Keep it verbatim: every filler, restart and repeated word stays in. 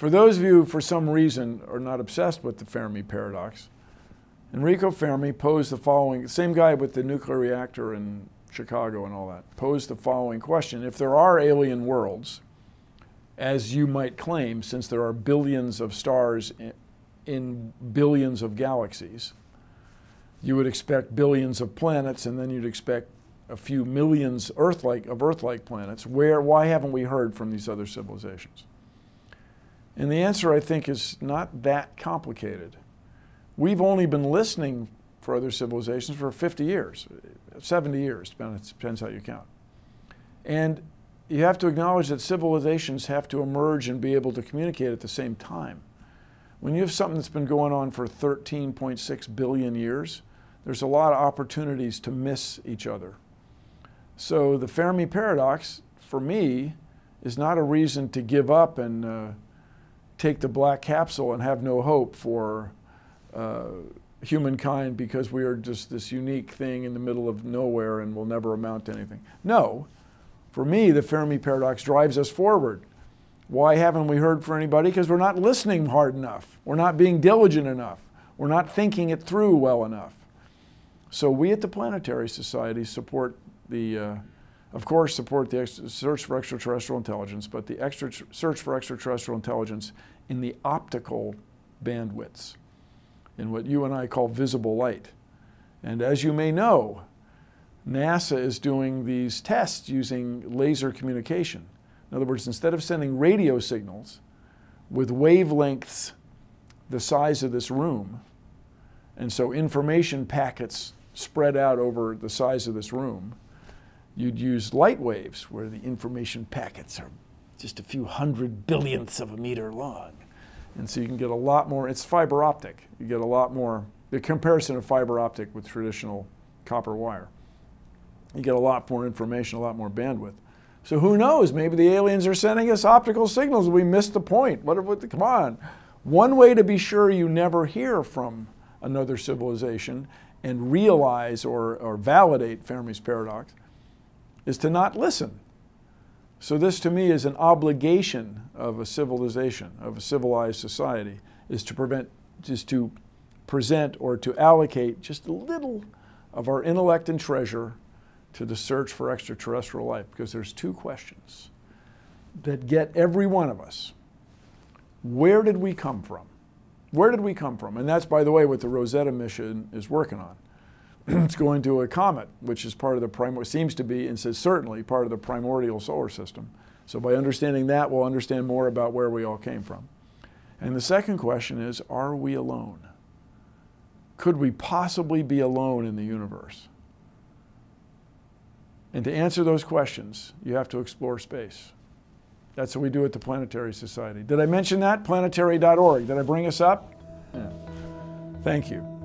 For those of you who, for some reason, are not obsessed with the Fermi paradox, Enrico Fermi posed the following, same guy with the nuclear reactor in Chicago and all that, posed the following question. If there are alien worlds, as you might claim, since there are billions of stars in, in billions of galaxies, you would expect billions of planets, and then you'd expect a few millions Earth-like, of Earth-like planets. Where, why haven't we heard from these other civilizations? And the answer, I think, is not that complicated. We've only been listening for other civilizations for fifty years, seventy years, depends how you count. And you have to acknowledge that civilizations have to emerge and be able to communicate at the same time. When you have something that's been going on for thirteen point six billion years, there's a lot of opportunities to miss each other. So the Fermi paradox, for me, is not a reason to give up and uh, take the black capsule and have no hope for uh, humankind because we are just this unique thing in the middle of nowhere and will never amount to anything. No, for me, the Fermi paradox drives us forward. Why haven't we heard from anybody? Because we're not listening hard enough. We're not being diligent enough. We're not thinking it through well enough. So we at the Planetary Society support the, uh, of course, support the search for extraterrestrial intelligence, but the extra search for extraterrestrial intelligence in the optical bandwidths, in what you and I call visible light. And as you may know, NASA is doing these tests using laser communication. In other words, instead of sending radio signals with wavelengths the size of this room, and so information packets spread out over the size of this room, you'd use light waves where the information packets are just a few hundred billionths of a meter long. And so you can get a lot more, it's fiber optic. You get a lot more, the comparison of fiber optic with traditional copper wire. You get a lot more information, a lot more bandwidth. So who knows, maybe the aliens are sending us optical signals. We missed the point. What, what, come on. One way to be sure you never hear from another civilization and realize or, or validate Fermi's paradox is to not listen. So this to me is an obligation of a civilization, of a civilized society, is to prevent, is to present or to allocate just a little of our intellect and treasure to the search for extraterrestrial life, because there's two questions that get every one of us. Where did we come from? Where did we come from? And that's, by the way, what the Rosetta mission is working on. It's going to a comet, which is part of the primordial, seems to be, and says certainly part of the primordial solar system. So by understanding that, we'll understand more about where we all came from. And the second question is, are we alone? Could we possibly be alone in the universe? And to answer those questions, you have to explore space. That's what we do at the Planetary Society. Did I mention that? planetary dot org. Did I bring us up? Yeah. Thank you.